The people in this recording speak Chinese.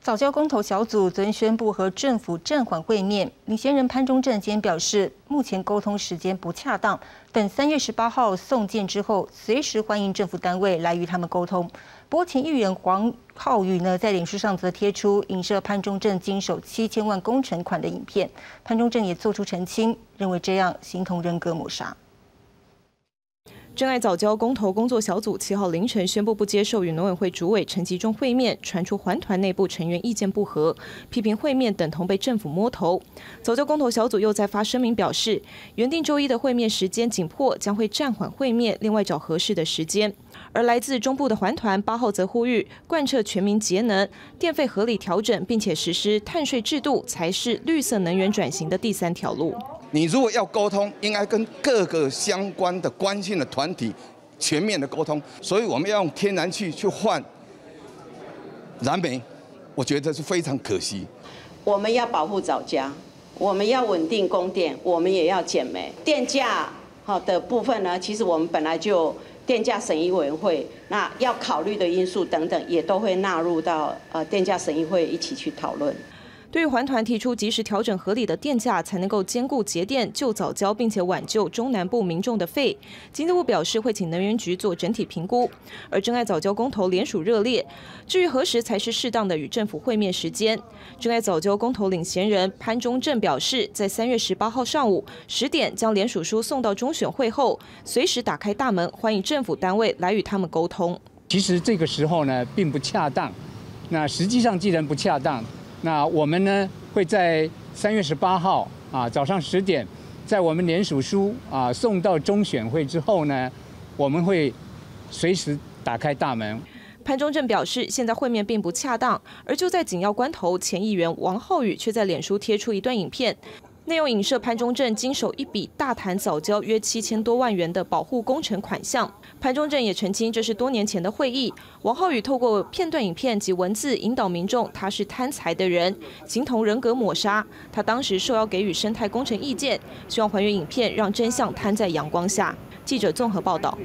藻礁公投小组昨天宣布和政府暂缓会面。领衔人潘忠政今天表示，目前沟通时间不恰当，等3月18号送件之后，随时欢迎政府单位来与他们沟通。不过，前议员黄浩宇在脸书上则贴出影射潘忠政经手7000万工程款的影片。潘忠政也做出澄清，认为这样形同人格抹杀。 珍爱藻礁公投工作小组7号凌晨宣布不接受与农委会主委陈吉仲会面，传出环团内部成员意见不合，批评会面等同被政府摸头。藻礁公投小组又在发声明表示，原定周一的会面时间紧迫，将会暂缓会面，另外找合适的时间。而来自中部的环团8号则呼吁贯彻全民节能、电费合理调整，并且实施碳税制度，才是绿色能源转型的第三条路。 你如果要沟通，应该跟各个相关的关心的团体全面的沟通，所以我们要用天然气去换燃煤，我觉得是非常可惜。我们要保护藻礁，我们要稳定供电，我们也要减煤。电价的部分呢，其实我们本来就电价审议委员会那要考虑的因素等等，也都会纳入到电价审议会一起去讨论。 对于环团提出及时调整合理的电价，才能够兼顾节电、救藻礁，并且挽救中南部民众的肺，经济部表示会请能源局做整体评估。而珍爱藻礁公投联署热烈，至于何时才是适当的与政府会面时间，珍爱藻礁公投领衔人潘忠政表示，在3月18号上午10点将联署书送到中选会后，随时打开大门，欢迎政府单位来与他们沟通。其实这个时候呢，并不恰当。那实际上，既然不恰当， 那我们呢会在3月18号早上10点，在我们联署书送到中选会之后呢，我们会随时打开大门。潘忠政表示，现在会面并不恰当，而就在紧要关头，前议员王浩宇却在脸书贴出一段影片，内容影射潘忠政经手一笔大谈藻礁约7000多万元的保护工程款项。潘忠政也澄清，这是多年前的会议。 王浩宇透过片段影片及文字引导民众，他是贪财的人，形同人格抹杀。他当时受邀给予生态工程意见，希望还原影片，让真相摊在阳光下。记者综合报道。